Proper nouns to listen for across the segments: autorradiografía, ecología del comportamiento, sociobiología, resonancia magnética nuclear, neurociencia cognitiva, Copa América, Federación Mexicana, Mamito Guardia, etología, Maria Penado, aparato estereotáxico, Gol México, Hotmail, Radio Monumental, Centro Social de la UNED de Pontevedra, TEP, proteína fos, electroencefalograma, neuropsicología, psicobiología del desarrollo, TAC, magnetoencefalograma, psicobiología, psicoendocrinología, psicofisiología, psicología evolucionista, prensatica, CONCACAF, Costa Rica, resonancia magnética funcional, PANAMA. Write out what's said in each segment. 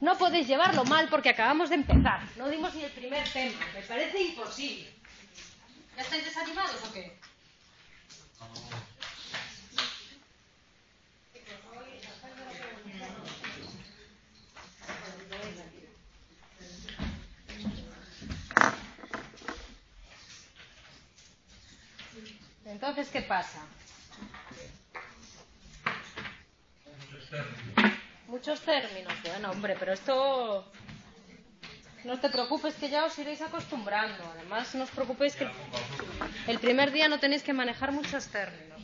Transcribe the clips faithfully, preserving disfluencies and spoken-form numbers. No podéis llevarlo mal porque acabamos de empezar. No dimos ni el primer tema. Me parece imposible. ¿Ya estáis desanimados o qué? Entonces, ¿qué pasa? Muchos términos. Muchos términos. Bueno, hombre, pero esto... No te preocupes, que ya os iréis acostumbrando. Además, no os preocupéis que el primer día no tenéis que manejar muchos términos.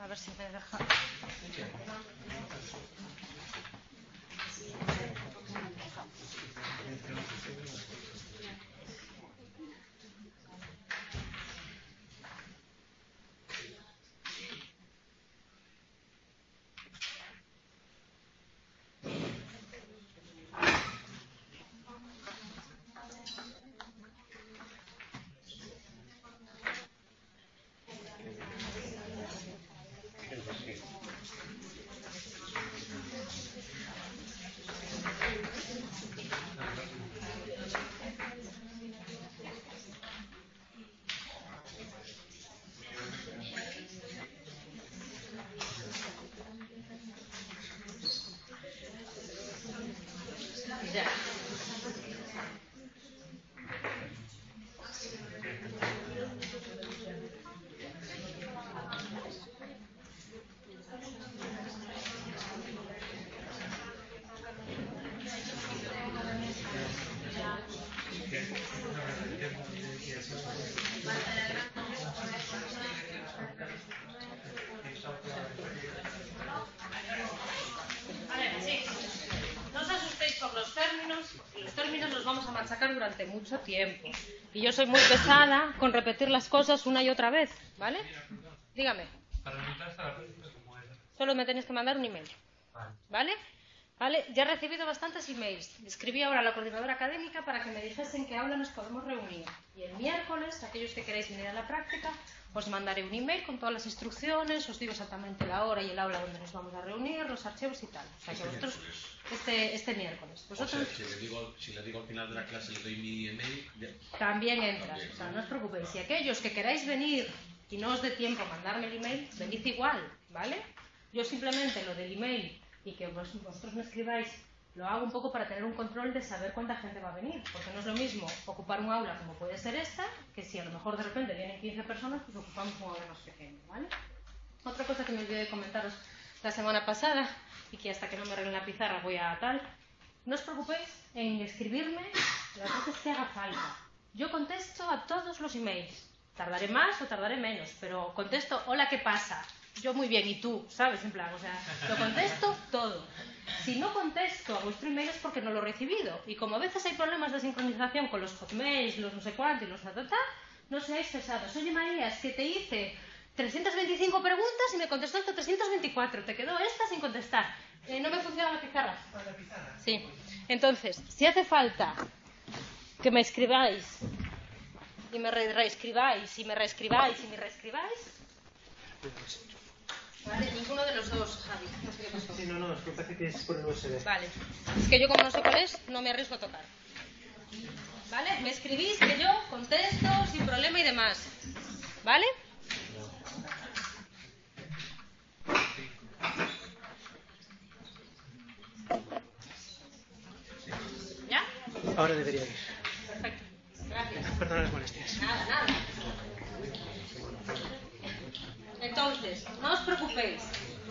A ver si me deja. Sacar durante mucho tiempo y yo soy muy pesada con repetir las cosas una y otra vez, ¿vale? Dígame. Solo me tenéis que mandar un email, ¿vale? ¿Vale? Ya he recibido bastantes emails. Escribí ahora a la coordinadora académica para que me dijesen que ahora nos podemos reunir y el miércoles, aquellos que queráis venir a la práctica, os mandaré un email con todas las instrucciones, os digo exactamente la hora y el aula donde nos vamos a reunir, los archivos y tal. O sea, que vosotros, este, este miércoles. ¿Vosotros? O sea, si le digo, si le digo al final de la clase le doy mi email... Ya. También entras, también, o sea, no os preocupéis. Si aquellos que queráis venir y no os dé tiempo a mandarme el email, venid igual, ¿vale? Yo simplemente lo del email y que vos, vosotros me escribáis, lo hago un poco para tener un control de saber cuánta gente va a venir, porque no es lo mismo ocupar un aula como puede ser esta, que si a lo mejor de repente vienen quince personas, pues ocupamos un aula más pequeño, ¿vale? Otra cosa que me olvidé de comentaros la semana pasada, y que hasta que no me arreglen la pizarra voy a tal, no os preocupéis en escribirme las veces que haga falta. Yo contesto a todos los emails, tardaré más o tardaré menos, pero contesto, hola, ¿qué pasa? Yo muy bien, y tú, ¿sabes? En plan, o sea, lo contesto todo. Si no contesto a vuestro email es porque no lo he recibido. Y como a veces hay problemas de sincronización con los hotmails, los no sé cuánto y los ta, ta, ta, no seáis pesados. Oye, María, es que te hice trescientas veinticinco preguntas y me contestó hasta trescientas veinticuatro. Te quedó esta sin contestar. Eh, no me funciona la pizarra. Sí. Entonces, si hace falta que me escribáis y me reescribáis y me reescribáis y me reescribáis... Vale, ninguno de los dos, Javi. No sé qué pasó. Sí, no, no, es que parece que es por el U S B. Vale. Es que yo como no sé cuál es, no me arriesgo a tocar. ¿Vale? Me escribís que yo contesto sin problema y demás. ¿Vale? ¿Ya? Ahora debería ir. Perfecto. Gracias. Perdona las molestias. Nada, nada. Entonces, no os preocupéis,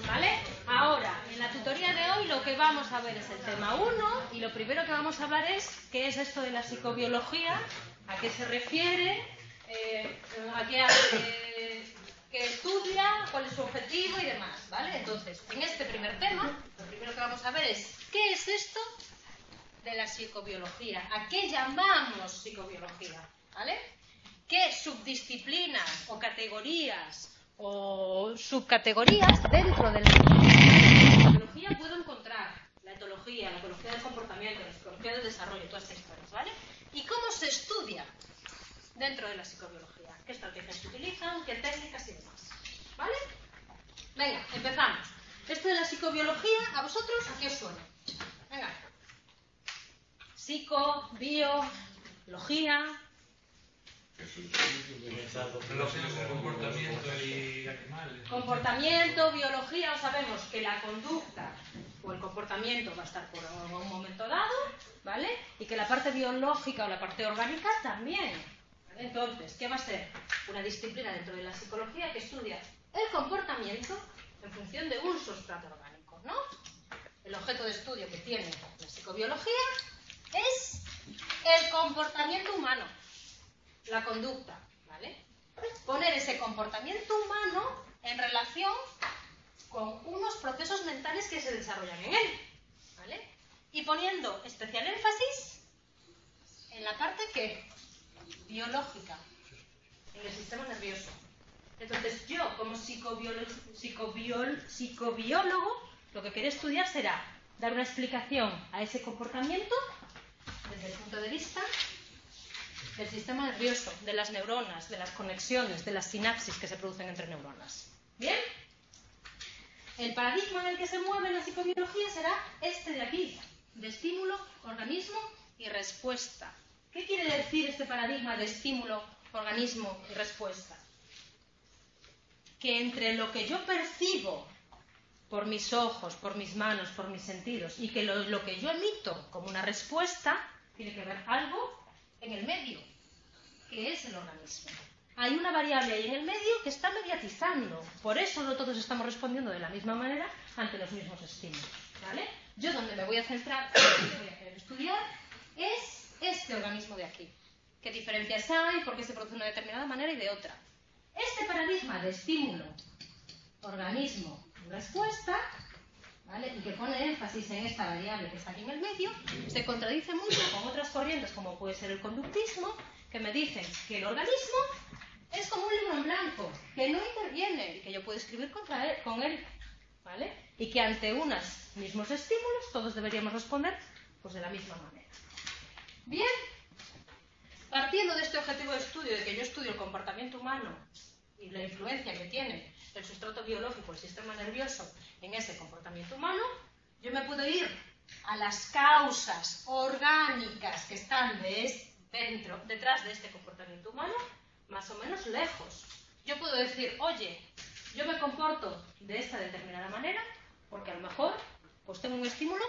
¿vale? Ahora, en la tutoría de hoy lo que vamos a ver es el tema uno y lo primero que vamos a hablar es qué es esto de la psicobiología, a qué se refiere, eh, a qué, eh, qué estudia, cuál es su objetivo y demás, ¿vale? Entonces, en este primer tema, lo primero que vamos a ver es qué es esto de la psicobiología. ¿A qué llamamos psicobiología? ¿Vale? ¿Qué subdisciplinas o categorías o subcategorías dentro de la psicología puedo encontrar? La etología, la ecología del comportamiento, la psicología del desarrollo, todas estas historias, ¿vale? ¿Y cómo se estudia dentro de la psicobiología? ¿Qué estrategias se utilizan? ¿Qué técnicas y demás? ¿Vale? Venga, empezamos. Esto de la psicobiología, ¿a vosotros a qué os suena? Venga. Psicobiología. Comportamiento y animales. Comportamiento, biología, sabemos que la conducta o el comportamiento va a estar por un momento dado, ¿vale? Y que la parte biológica o la parte orgánica también. Entonces, ¿qué va a ser? Una disciplina dentro de la psicología que estudia el comportamiento en función de un sustrato orgánico, ¿no? El objeto de estudio que tiene la psicobiología es el comportamiento humano, la conducta, ¿vale? Poner ese comportamiento humano en relación con unos procesos mentales que se desarrollan en él, ¿vale? Y poniendo especial énfasis en la parte que biológica, en el sistema nervioso. Entonces yo, como psicobiólogo, psicobiólogo, lo que quiero estudiar será dar una explicación a ese comportamiento desde el punto de vista del sistema nervioso, de las neuronas, de las conexiones, de las sinapsis que se producen entre neuronas. ¿Bien? El paradigma en el que se mueve la psicobiología será este de aquí, de estímulo, organismo y respuesta. ¿Qué quiere decir este paradigma de estímulo, organismo y respuesta? Que entre lo que yo percibo por mis ojos, por mis manos, por mis sentidos, y que lo, lo que yo emito como una respuesta, tiene que ver algo en el medio, que es el organismo. Hay una variable ahí en el medio que está mediatizando. Por eso no todos estamos respondiendo de la misma manera ante los mismos estímulos, ¿vale? Yo donde me voy a centrar, lo que voy a querer estudiar, es este organismo de aquí. ¿Qué diferencias hay? ¿Por qué se produce de una determinada manera y de otra? Este paradigma de estímulo, organismo, respuesta, ¿vale? Y que pone énfasis en esta variable que está aquí en el medio, se contradice mucho con otras corrientes como puede ser el conductismo, que me dicen que el organismo es como un libro en blanco, que no interviene y que yo puedo escribir contra él, con él, ¿vale? Y que ante unos mismos estímulos todos deberíamos responder pues de la misma manera. Bien, partiendo de este objetivo de estudio de que yo estudio el comportamiento humano y la influencia que tiene el sustrato biológico, el sistema nervioso, en ese comportamiento humano, yo me puedo ir a las causas orgánicas que están de es, dentro, detrás de este comportamiento humano, más o menos lejos. Yo puedo decir, oye, yo me comporto de esta determinada manera porque a lo mejor pues tengo un estímulo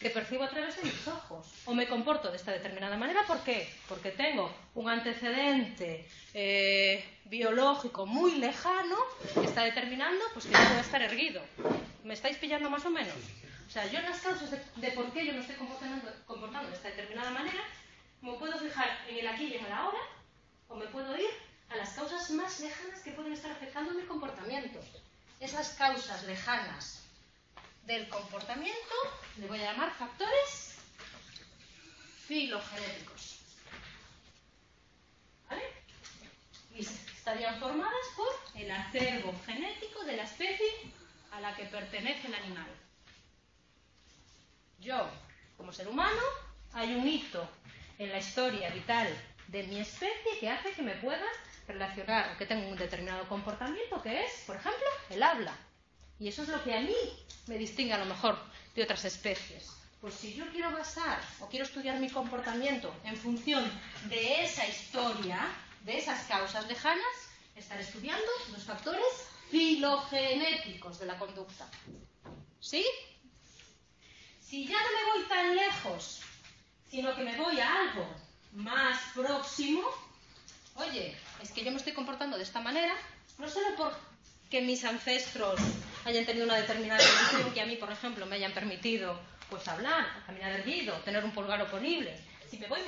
que percibo a través de mis ojos, o me comporto de esta determinada manera, ¿por qué? Porque tengo un antecedente eh, biológico muy lejano que está determinando pues, que yo pueda estar erguido. ¿Me estáis pillando más o menos? O sea, yo en las causas de, de por qué yo me estoy comportando, comportando de esta determinada manera, me puedo fijar en el aquí y en el ahora, o me puedo ir a las causas más lejanas que pueden estar afectando mi comportamiento. Esas causas lejanas del comportamiento le voy a llamar factores filogenéticos, ¿vale? Y estarían formadas por el acervo genético de la especie a la que pertenece el animal. Yo, como ser humano, hay un hito en la historia vital de mi especie que hace que me pueda relacionar o que tenga un determinado comportamiento que es, por ejemplo, el habla. Y eso es lo que a mí me distingue a lo mejor de otras especies. Pues si yo quiero basar o quiero estudiar mi comportamiento en función de esa historia, de esas causas lejanas, estaré estudiando los factores filogenéticos de la conducta. ¿Sí? Si ya no me voy tan lejos, sino que me voy a algo más próximo, oye, es que yo me estoy comportando de esta manera, no solo porque mis ancestros hayan tenido una determinada evolución que a mí, por ejemplo, me hayan permitido pues hablar, caminar erguido, tener un pulgar oponible. Si me voy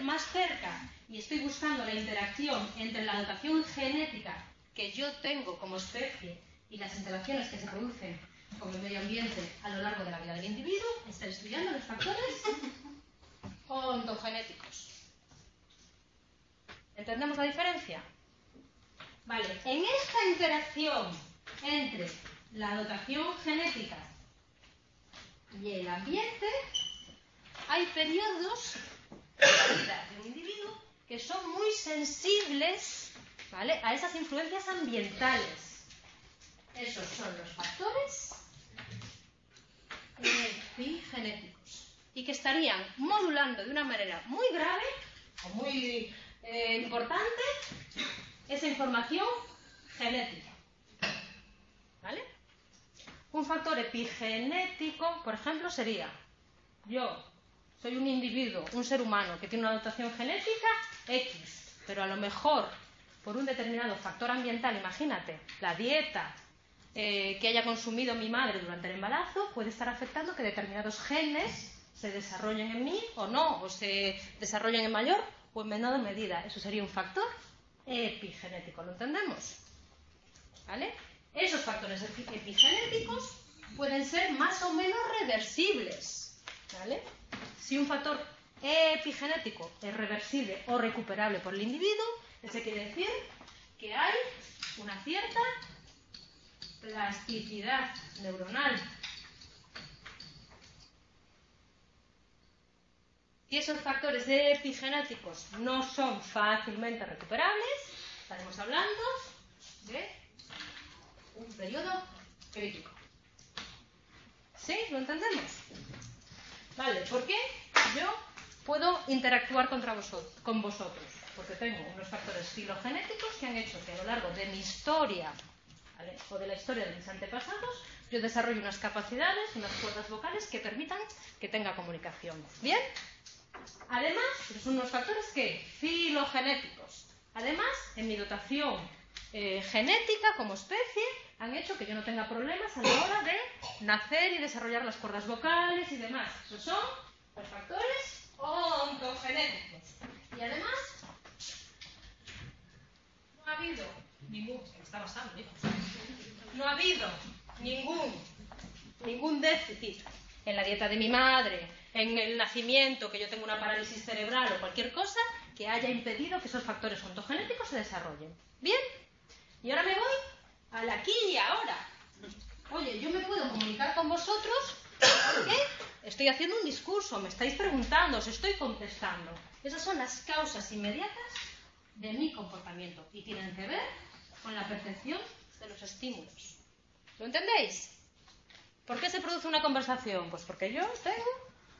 más cerca y estoy buscando la interacción entre la dotación genética que yo tengo como especie y las interacciones que se producen con el medio ambiente a lo largo de la vida del individuo, estaré estudiando los factores ontogenéticos. ¿Entendemos la diferencia? Vale, en esta interacción entre la dotación genética y el ambiente hay periodos de la vida de un individuo que son muy sensibles, ¿vale?, a esas influencias ambientales. Esos son los factores epigenéticos y que estarían modulando de una manera muy grave o muy eh, importante esa información genética, ¿vale? Un factor epigenético, por ejemplo, sería: yo soy un individuo, un ser humano que tiene una dotación genética X, pero a lo mejor por un determinado factor ambiental, imagínate, la dieta eh, que haya consumido mi madre durante el embarazo puede estar afectando que determinados genes se desarrollen en mí o no, o se desarrollen en mayor o en menor medida. Eso sería un factor epigenético, ¿lo entendemos? ¿Vale? Esos factores epigenéticos pueden ser más o menos reversibles, ¿vale? Si un factor epigenético es reversible o recuperable por el individuo, eso quiere decir que hay una cierta plasticidad neuronal. Si esos factores epigenéticos no son fácilmente recuperables, estaremos hablando de un periodo crítico. ¿Sí? ¿Lo entendemos? Vale, ¿por qué yo puedo interactuar contra vosotros, con vosotros? Porque tengo unos factores filogenéticos que han hecho que a lo largo de mi historia, ¿vale?, o de la historia de mis antepasados, yo desarrolle unas capacidades, unas cuerdas vocales que permitan que tenga comunicación. ¿Bien? Además, son unos factores que filogenéticos. Además, en mi dotación eh, genética como especie, han hecho que yo no tenga problemas a la hora de nacer y desarrollar las cuerdas vocales y demás. Esos son los factores ontogenéticos. Y además, no ha habido ningún, está pasando, hijo, no ha habido ningún, ningún déficit en la dieta de mi madre, en el nacimiento, que yo tengo una parálisis cerebral o cualquier cosa que haya impedido que esos factores ontogenéticos se desarrollen. ¿Bien? Y ahora me voy al aquí y ahora. Oye, yo me puedo comunicar con vosotros porque estoy haciendo un discurso, me estáis preguntando, os estoy contestando. Esas son las causas inmediatas de mi comportamiento y tienen que ver con la percepción de los estímulos. ¿Lo entendéis? ¿Por qué se produce una conversación? Pues porque yo tengo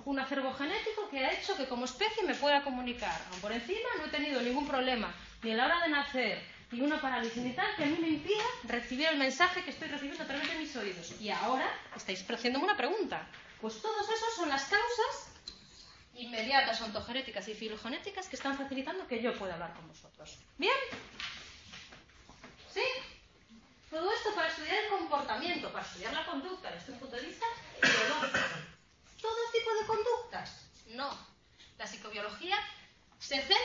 un acervo genético que ha hecho que como especie me pueda comunicar. Aún por encima no he tenido ningún problema ni a la hora de nacer ni una parálisis ni tal que a mí me impida recibir el mensaje que estoy recibiendo a través de mis oídos. Y ahora estáis haciéndome una pregunta. Pues todos esos son las causas inmediatas, ontogenéticas y filogenéticas que están facilitando que yo pueda hablar con vosotros. ¿Bien? ¿Sí? Todo esto para estudiar el comportamiento, para estudiar la conducta desde un punto de vista biológico. ¿Todo tipo de conductas? No. La psicobiología se centra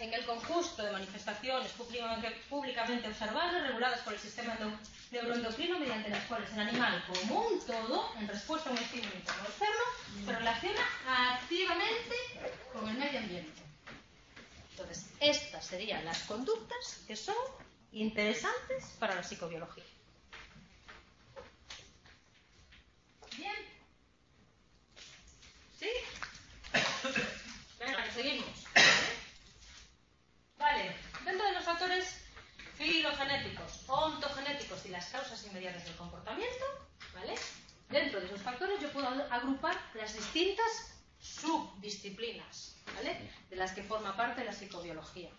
en el conjunto de manifestaciones públicamente observables, reguladas por el sistema neuroendocrino, mediante las cuales el animal, como un todo, en respuesta a un estímulo interno o externo, se relaciona activamente con el medio ambiente. Entonces, estas serían las conductas que son interesantes para la psicobiología. Bien. ¿Sí? Venga, seguimos. Vale, dentro de los factores filogenéticos, ontogenéticos y las causas inmediatas del comportamiento, ¿vale?, dentro de esos factores yo puedo agrupar las distintas subdisciplinas, ¿vale?, de las que forma parte la psicobiología.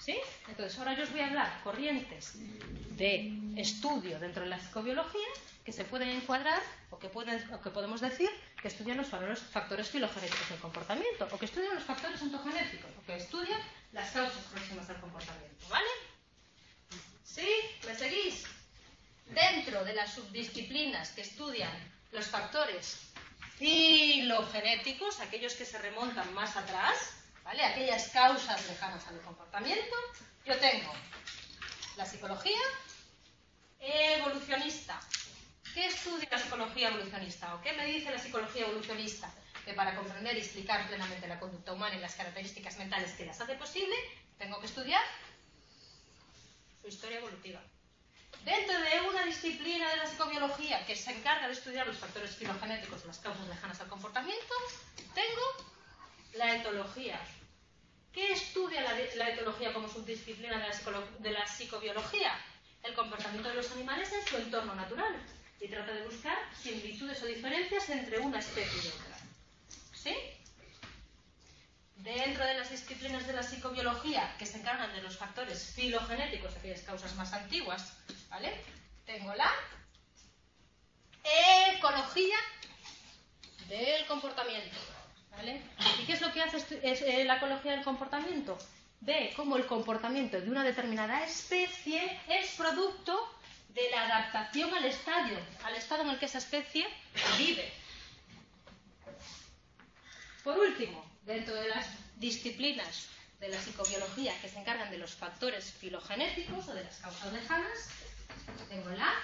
¿Sí? Entonces, ahora yo os voy a hablar corrientes de estudio dentro de la psicobiología que se pueden encuadrar o que, pueden, o que podemos decir que estudian los factores filogenéticos del comportamiento, o que estudian los factores ontogenéticos, o que estudian las causas próximas al comportamiento. ¿Vale? ¿Sí? ¿Me seguís? Dentro de las subdisciplinas que estudian los factores filogenéticos, aquellos que se remontan más atrás, ¿vale?, aquellas causas lejanas al comportamiento, yo tengo la psicología evolucionista. ¿Qué estudia la psicología evolucionista? ¿O qué me dice la psicología evolucionista? que para comprender y explicar plenamente la conducta humana y las características mentales que las hace posible, tengo que estudiar su historia evolutiva. Dentro de una disciplina de la psicobiología que se encarga de estudiar los factores filogenéticos, las causas lejanas al comportamiento, tengo la etología. ¿Qué estudia la, la etología como subdisciplina de la, de la psicobiología? El comportamiento de los animales en su entorno natural y trata de buscar similitudes o diferencias entre una especie y otra. ¿Sí? Dentro de las disciplinas de la psicobiología que se encargan de los factores filogenéticos, aquellas causas más antiguas, ¿vale? Tengo la ecología del comportamiento, ¿vale? ¿Y qué es lo que hace es, eh, la ecología del comportamiento? Ve cómo el comportamiento de una determinada especie es producto de la adaptación al estadio, al estado en el que esa especie vive. Por último, dentro de las disciplinas de la psicobiología que se encargan de los factores filogenéticos o de las causas lejanas, tengo la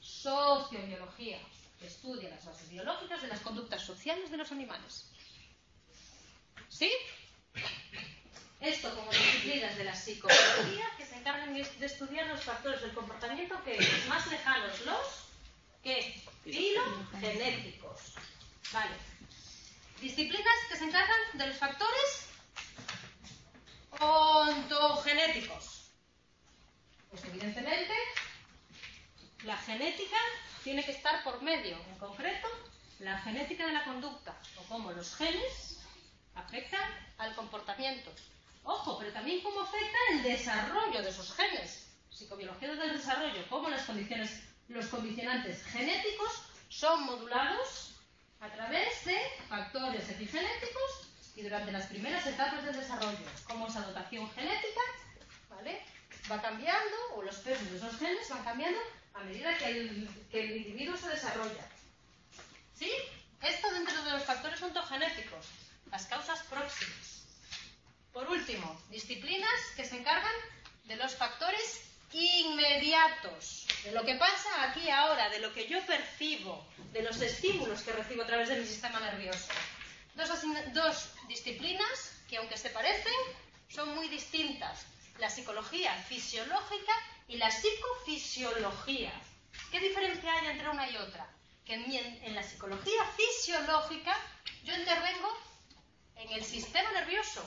sociobiología, que estudia las bases biológicas de las conductas sociales de los animales. ¿Sí? Esto como disciplinas de la psicobiología que se encargan de estudiar los factores del comportamiento que más lejanos, los que filogenéticos. Vale. Disciplinas que se encargan de los factores ontogenéticos. Pues evidentemente la genética tiene que estar por medio, en concreto la genética de la conducta o cómo los genes afectan al comportamiento. Ojo, pero también cómo afecta el desarrollo de esos genes. Psicobiología del desarrollo, cómo las condiciones, los condicionantes genéticos son modulados a través de factores epigenéticos y durante las primeras etapas del desarrollo, como esa dotación genética, ¿vale?, va cambiando, o los pesos de esos genes van cambiando a medida que el, que el individuo se desarrolla. ¿Sí? Esto dentro de los factores ontogenéticos, las causas próximas. Por último, disciplinas que se encargan de los factores inmediatos, de lo que pasa aquí ahora, de lo que yo percibo, de los estímulos que recibo a través de mi sistema nervioso. Dos, dos disciplinas que, aunque se parecen, son muy distintas. La psicología fisiológica y la psicofisiología. ¿Qué diferencia hay entre una y otra? Que en, en la psicología fisiológica yo intervengo en el sistema nervioso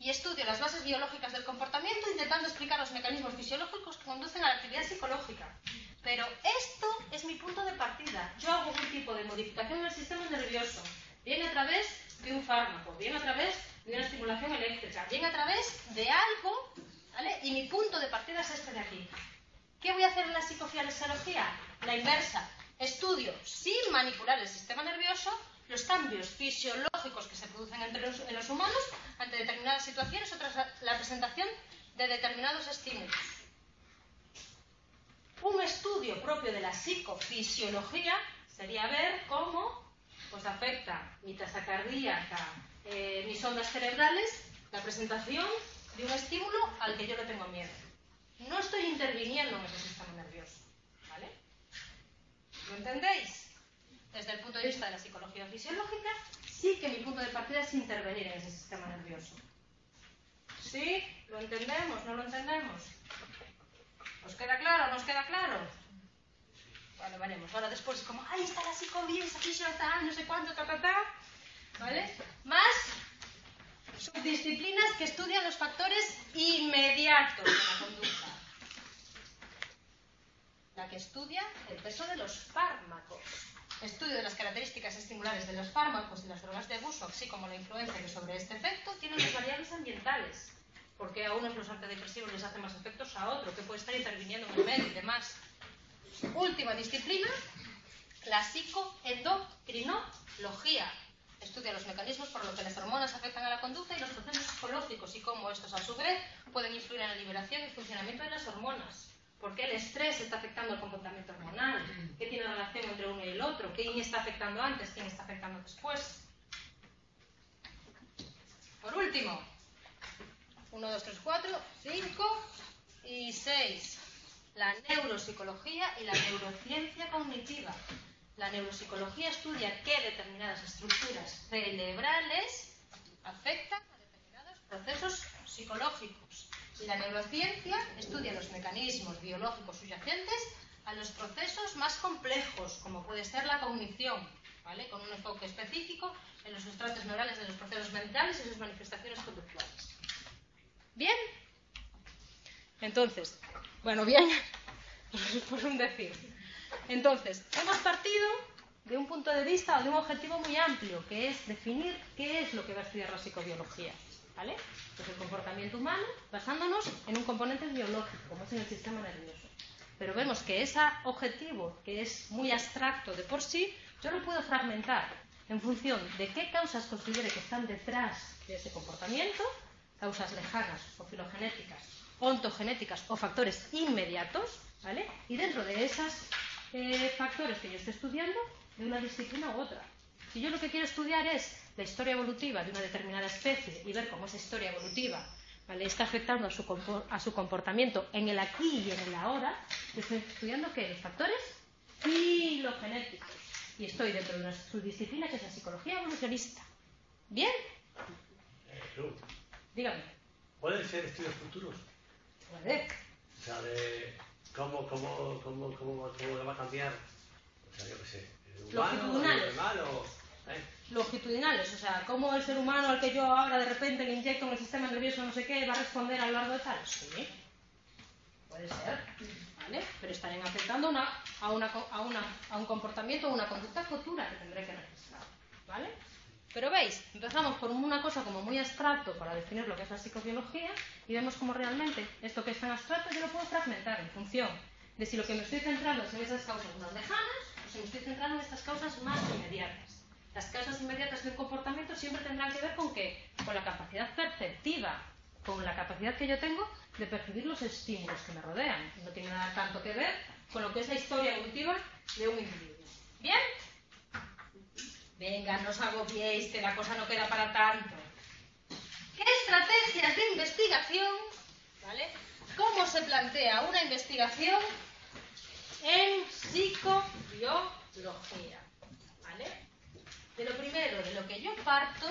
y estudio las bases biológicas del comportamiento intentando explicar los mecanismos fisiológicos que conducen a la actividad psicológica. Pero esto es mi punto de partida. Yo hago un tipo de modificación en el sistema nervioso, bien a través de un fármaco, bien a través de una estimulación eléctrica, bien a través de algo, ¿vale? Y mi punto de partida es este de aquí. ¿Qué voy a hacer en la psicofisiología? La inversa. Estudio, sin manipular el sistema nervioso, los cambios fisiológicos que se producen entre los, en los humanos ante determinadas situaciones o tras la, la presentación de determinados estímulos. Un estudio propio de la psicofisiología sería ver cómo pues, afecta mi tasa cardíaca, eh, mis ondas cerebrales, la presentación de un estímulo al que yo le tengo miedo. No estoy interviniendo en ese sistema nervioso, ¿vale? ¿Lo entendéis? Desde el punto de vista de la psicología fisiológica, sí que mi punto de partida es intervenir en ese sistema nervioso. ¿Sí? ¿Lo entendemos? ¿No lo entendemos? ¿Os queda claro? ¿Nos queda claro? Vale, veremos. Ahora después, como, ahí está la psicobiología, está, no sé cuánto, ta, ta, ta. ¿Vale? Más subdisciplinas que estudian los factores inmediatos de la conducta. La que estudia el peso de los fármacos. Estudio de las características estimulares de los fármacos y las drogas de abuso, así como la influencia que sobre este efecto tienen las variables ambientales. ¿Por qué a unos los antidepresivos les hacen más efectos a otros? ¿Qué puede estar interviniendo en el medio y demás? Última disciplina, la psicoendocrinología. Estudia los mecanismos por los que las hormonas afectan a la conducta y los procesos psicológicos y cómo estos a su vez pueden influir en la liberación y el funcionamiento de las hormonas. ¿Por qué el estrés está afectando el comportamiento hormonal? ¿Qué tiene relación entre uno y el otro? ¿Quién está afectando antes? ¿Quién está afectando después? Por último, uno, dos, tres, cuatro, cinco y seis. La neuropsicología y la neurociencia cognitiva. La neuropsicología estudia qué determinadas estructuras cerebrales afectan a determinados procesos psicológicos. Y la neurociencia estudia los mecanismos biológicos subyacentes a los procesos más complejos, como puede ser la cognición, ¿vale? Con un enfoque específico en los sustratos neurales de los procesos mentales y sus manifestaciones conductuales. ¿Bien? Entonces, bueno, bien, por un decir. Entonces, hemos partido de un punto de vista o de un objetivo muy amplio, que es definir qué es lo que va a estudiar la psicobiología, ¿vale? Pues el comportamiento humano, basándonos en un componente biológico, como es en el sistema nervioso. Pero vemos que ese objetivo, que es muy abstracto de por sí, yo lo puedo fragmentar en función de qué causas considere que están detrás de ese comportamiento, causas lejanas o filogenéticas, ontogenéticas o factores inmediatos, ¿vale? Y dentro de esos eh, factores que yo esté estudiando, de una disciplina u otra. Si yo lo que quiero estudiar es la historia evolutiva de una determinada especie y ver cómo esa historia evolutiva, ¿vale?, está afectando a su, a su comportamiento en el aquí y en el ahora, yo estoy estudiando que los factores filogenéticos. Y estoy dentro de una subdisciplina que es la psicología evolucionista. ¿Bien? Eh, Dígame. ¿Pueden ser estudios futuros? Puede. O sea, de cómo, cómo, cómo, cómo, cómo va a cambiar, o sea, yo qué sé, el humano, el animal o... ¿eh? Longitudinales, o sea, cómo el ser humano al que yo ahora de repente le inyecto en el sistema nervioso no sé qué va a responder a lo largo de tal. Sí, puede ser, ¿vale? Pero estarían afectando una, a, una, a, una, a un comportamiento o una conducta futura que tendré que analizar, ¿vale? Pero veis, empezamos por una cosa como muy abstracto para definir lo que es la psicobiología y vemos cómo realmente esto que es tan abstracto yo lo puedo fragmentar en función de si lo que me estoy centrando es en esas causas más lejanas o si me estoy centrando en estas causas más inmediatas. Las causas inmediatas de un comportamiento siempre tendrán que ver con qué, con la capacidad perceptiva, con la capacidad que yo tengo de percibir los estímulos que me rodean. No tiene nada tanto que ver con lo que es la historia evolutiva de un individuo. ¿Bien? Venga, no os agobiéis, que la cosa no queda para tanto. ¿Qué estrategias de investigación, ¿vale? ¿Cómo se plantea una investigación en psicobiología? ¿Vale? De lo primero, de lo que yo parto,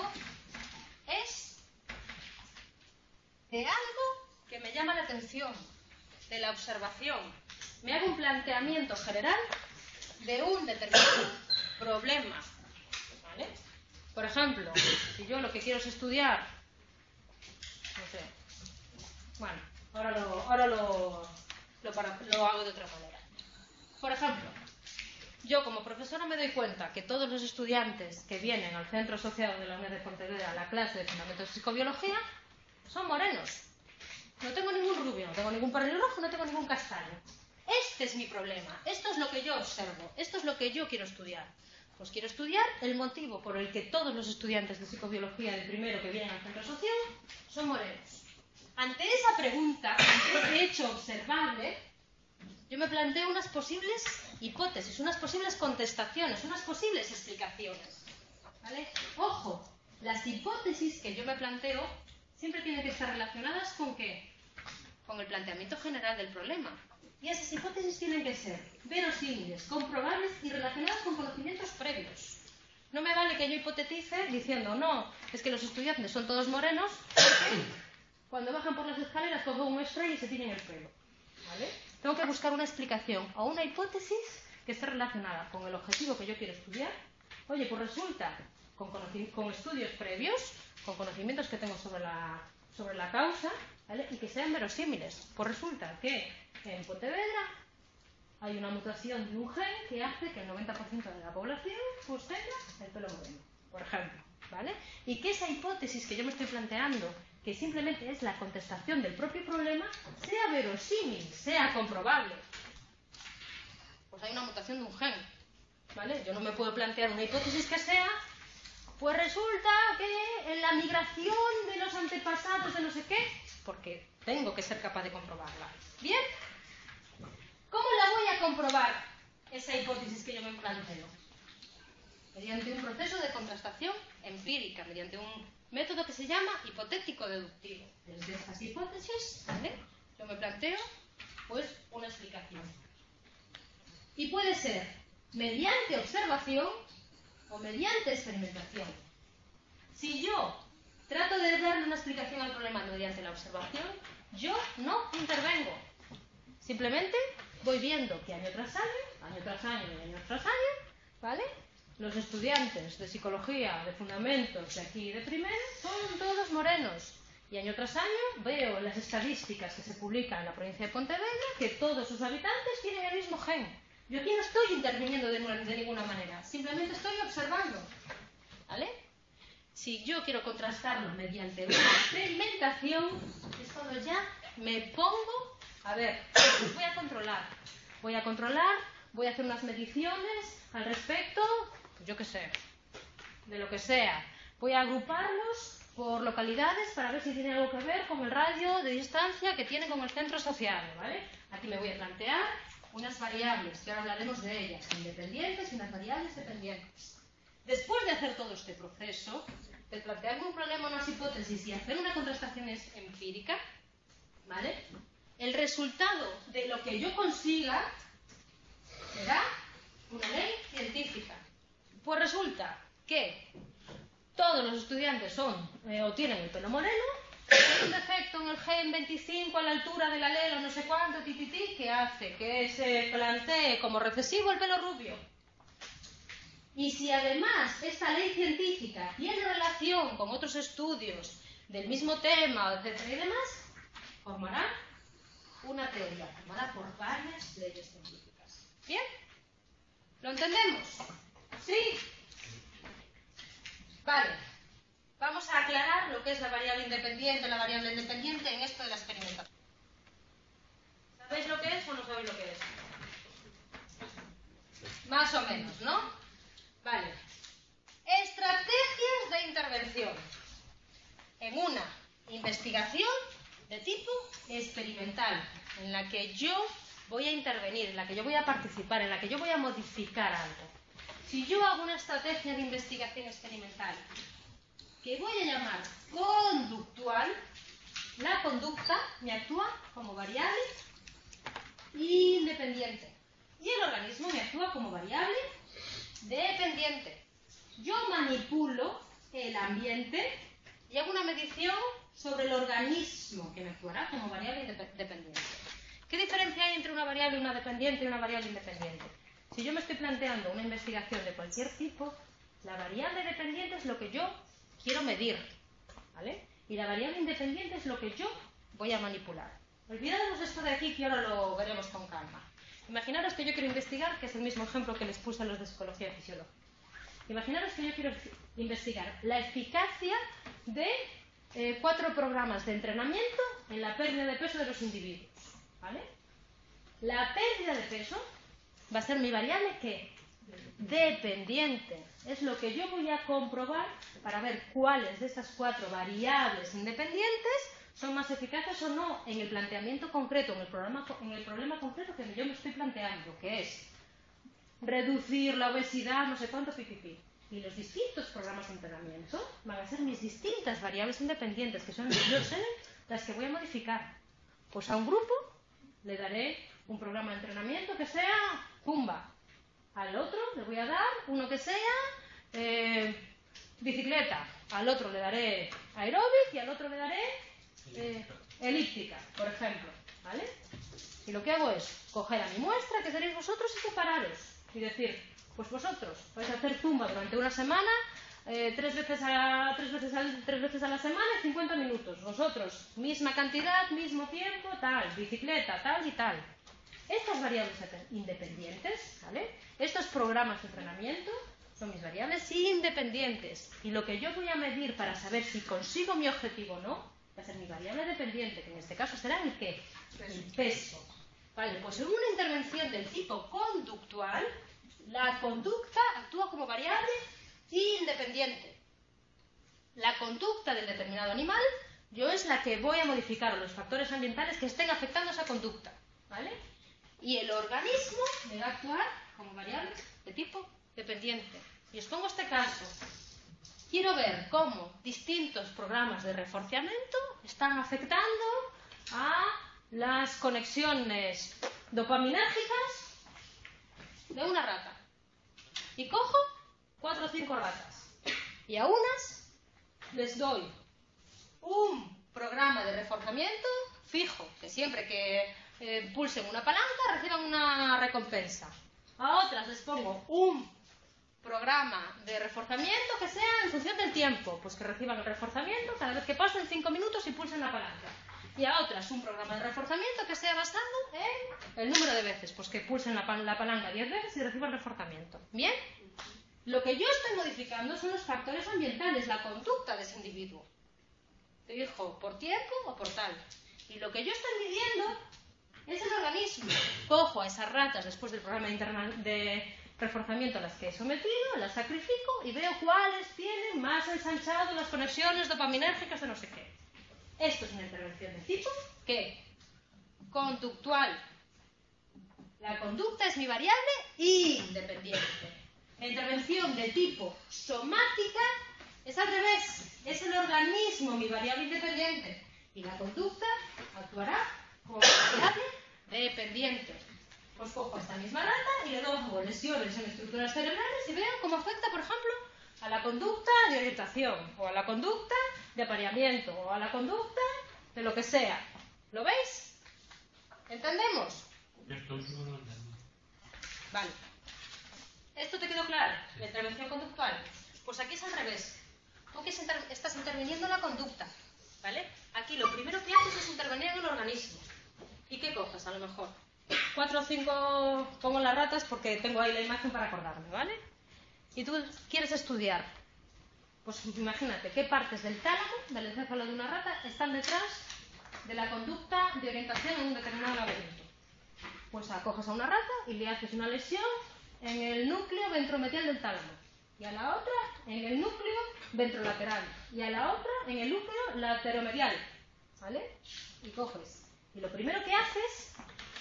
es de algo que me llama la atención, de la observación. Me hago un planteamiento general de un determinado problema. ¿Vale? Por ejemplo, si yo lo que quiero es estudiar, no sé, bueno, ahora lo, ahora lo, lo, para, lo hago de otra manera. Por ejemplo, yo como profesora me doy cuenta que todos los estudiantes que vienen al Centro Social de la UNED de Pontevedra a la clase de Fundamentos de Psicobiología son morenos. No tengo ningún rubio, no tengo ningún pelirrojo, no tengo ningún castaño. Este es mi problema, esto es lo que yo observo, esto es lo que yo quiero estudiar. Pues quiero estudiar el motivo por el que todos los estudiantes de psicobiología de primero que vienen al centro social son morenos. Ante esa pregunta, ante ese hecho observable, yo me planteo unas posibles hipótesis, unas posibles contestaciones, unas posibles explicaciones. ¿Vale? Ojo, las hipótesis que yo me planteo siempre tienen que estar relacionadas con ¿qué? Con el planteamiento general del problema. Y esas hipótesis tienen que ser verosímiles, comprobables y relacionadas con conocimientos previos. No me vale que yo hipotetice diciendo, no, es que los estudiantes son todos morenos, porque cuando bajan por las escaleras cogen un spray y se tiñen el pelo. ¿Vale? Tengo que buscar una explicación o una hipótesis que esté relacionada con el objetivo que yo quiero estudiar. Oye, pues resulta, con, con estudios previos, con conocimientos que tengo sobre la, sobre la causa, ¿vale? Y que sean verosímiles. Pues resulta que en Pontevedra hay una mutación de un gen que hace que el noventa por ciento de la población pues tenga el pelo moreno, por ejemplo, ¿vale? Y que esa hipótesis que yo me estoy planteando, que simplemente es la contestación del propio problema, sea verosímil, sea comprobable. Pues hay una mutación de un gen, ¿vale? Yo no me puedo plantear una hipótesis que sea, pues resulta que en la migración de los antepasados de no sé qué, porque tengo que ser capaz de comprobarla. ¿Bien? ¿Cómo la voy a comprobar esa hipótesis que yo me planteo? Mediante un proceso de contrastación empírica, mediante un método que se llama hipotético-deductivo. Desde estas hipótesis, ¿vale?, yo me planteo pues una explicación. Y puede ser mediante observación o mediante experimentación. Si yo trato de darle una explicación al problema mediante la observación, yo no intervengo. Simplemente voy viendo que año tras año, año tras año y año tras año, ¿vale? Los estudiantes de psicología, de fundamentos, de aquí y de primero, son todos morenos. Y año tras año veo las estadísticas que se publican en la provincia de Pontevedra, que todos sus habitantes tienen el mismo gen. Yo aquí no estoy interviniendo de, de ninguna manera, simplemente estoy observando, ¿vale? Si yo quiero contrastarlo mediante una experimentación, es cuando ya me pongo, a ver, pues voy a controlar, voy a controlar, voy a hacer unas mediciones al respecto, yo qué sé, de lo que sea. Voy a agruparlos por localidades para ver si tiene algo que ver con el radio de distancia que tiene con el centro social, ¿vale? Aquí me voy a plantear unas variables, que ahora hablaremos de ellas, independientes y unas variables dependientes. Después de hacer todo este proceso, de plantear un problema, unas hipótesis y hacer una contrastación empírica, ¿vale? El resultado de lo que yo consiga será una ley científica. Pues resulta que todos los estudiantes son eh, o tienen el pelo moreno, hay un defecto en el gen veinticinco a la altura del alelo, no sé cuánto, tititi, que hace que se plantee como recesivo el pelo rubio. Y si además esta ley científica tiene relación con otros estudios del mismo tema, etcétera y demás, formará una teoría formada por varias leyes científicas. ¿Bien? ¿Lo entendemos? ¿Sí? Vale. Vamos a aclarar lo que es la variable independiente, la variable independiente en esto de la experimentación. ¿Sabéis lo que es o no sabéis lo que es? Más o menos, ¿no? Vale. Estrategias de intervención en una investigación de tipo experimental, en la que yo voy a intervenir, en la que yo voy a participar, en la que yo voy a modificar algo. Si yo hago una estrategia de investigación experimental que voy a llamar conductual, la conducta me actúa como variable independiente y el organismo me actúa como variable dependiente. Yo manipulo el ambiente y hago una medición sobre el organismo que me actuará como variable dependiente. ¿Qué diferencia hay entre una variable y una dependiente y una variable independiente? Si yo me estoy planteando una investigación de cualquier tipo, la variable dependiente es lo que yo quiero medir, ¿vale? Y la variable independiente es lo que yo voy a manipular. Olvidadnos esto de aquí, que ahora lo veremos con calma. Imaginaros que yo quiero investigar, que es el mismo ejemplo que les puse a los de psicología fisiológica. Imaginaros que yo quiero investigar la eficacia de eh, cuatro programas de entrenamiento en la pérdida de peso de los individuos, ¿vale? La pérdida de peso va a ser mi variable que dependiente. Es lo que yo voy a comprobar para ver cuáles de estas cuatro variables independientes son más eficaces o no en el planteamiento concreto, en el, programa, en el problema concreto que yo me estoy planteando, que es reducir la obesidad, no sé cuánto, pipipi. Y los distintos programas de entrenamiento van a ser mis distintas variables independientes, que son, yo sé, las que voy a modificar. Pues a un grupo le daré un programa de entrenamiento que sea zumba. Al otro le voy a dar uno que sea eh, bicicleta. Al otro le daré aeróbic y al otro le daré Eh, elíptica, por ejemplo, ¿vale? Y lo que hago es coger a mi muestra, que seréis vosotros, y separaros y decir, pues vosotros vais a hacer zumba durante una semana eh, tres, veces a, tres, veces a, tres veces a la semana y cincuenta minutos, vosotros, misma cantidad, mismo tiempo, tal, bicicleta, tal y tal. Estas variables independientes, ¿vale? Estos programas de entrenamiento son mis variables independientes, y lo que yo voy a medir para saber si consigo mi objetivo o no va a ser mi variable dependiente, que en este caso será el qué, el peso. Vale, pues en una intervención del tipo conductual, la conducta actúa como variable independiente. La conducta del determinado animal, yo es la que voy a modificar, los factores ambientales que estén afectando esa conducta, ¿vale? Y el organismo me va a actuar como variable de tipo dependiente. Y os pongo este caso. Quiero ver cómo distintos programas de reforzamiento están afectando a las conexiones dopaminérgicas de una rata. y cojo cuatro o cinco ratas y a unas les doy un programa de reforzamiento fijo, que siempre que eh, pulsen una palanca reciban una recompensa. A otras les pongo un programa de reforzamiento que sea en función del tiempo, pues que reciban el reforzamiento cada vez que pasen cinco minutos y pulsen la palanca. Y a otras un programa de reforzamiento que sea basado en el número de veces, pues que pulsen la, pal la palanca diez veces y reciban reforzamiento. ¿Bien? Lo que yo estoy modificando son los factores ambientales, la conducta de ese individuo. Te dijo, por tiempo o por tal. Y lo que yo estoy midiendo es el organismo. Cojo a esas ratas después del programa de reforzamiento a las que he sometido, las sacrifico y veo cuáles tienen más ensanchado las conexiones dopaminérgicas de no sé qué. Esto es una intervención de tipo que conductual. La conducta es mi variable independiente. La intervención de tipo somática es al revés. Es el organismo mi variable independiente. Y la conducta actuará como variable dependiente. Pues cojo esta misma rata y le doy lesiones en estructuras cerebrales y veo cómo afecta, por ejemplo, a la conducta de orientación, o a la conducta de apareamiento, o a la conducta de lo que sea. ¿Lo veis? ¿Entendemos? Vale. ¿Esto te quedó claro? La intervención conductual. Pues aquí es al revés. Tú aquí estás interviniendo en la conducta, ¿vale? Aquí lo primero que haces es intervenir en el organismo. ¿Y qué coges? A lo mejor cuatro o cinco pongo las ratas porque tengo ahí la imagen para acordarme, ¿vale? Y tú quieres estudiar, pues imagínate qué partes del tálamo, del encéfalo de una rata, están detrás de la conducta de orientación en un determinado laberinto. Pues acoges a una rata y le haces una lesión en el núcleo ventromedial del tálamo, y a la otra en el núcleo ventrolateral, y a la otra en el núcleo lateromedial, ¿vale? Y coges. Y lo primero que haces